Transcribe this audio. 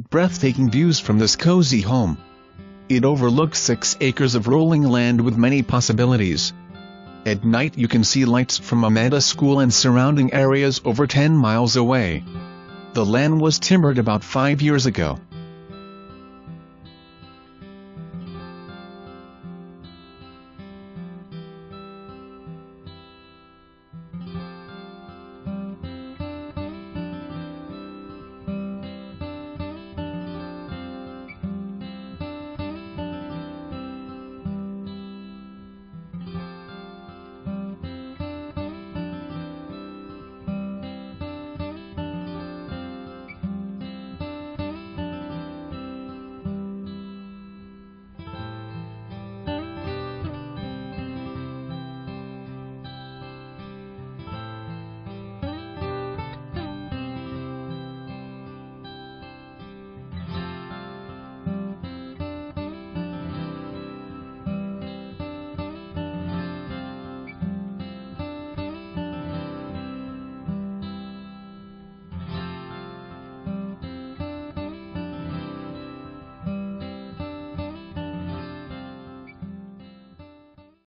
breathtaking views from this cozy home. It overlooks 6 acres of rolling land with many possibilities. At night you can see lights from Amanda School and surrounding areas over 10 miles away. The land was timbered about 5 years ago.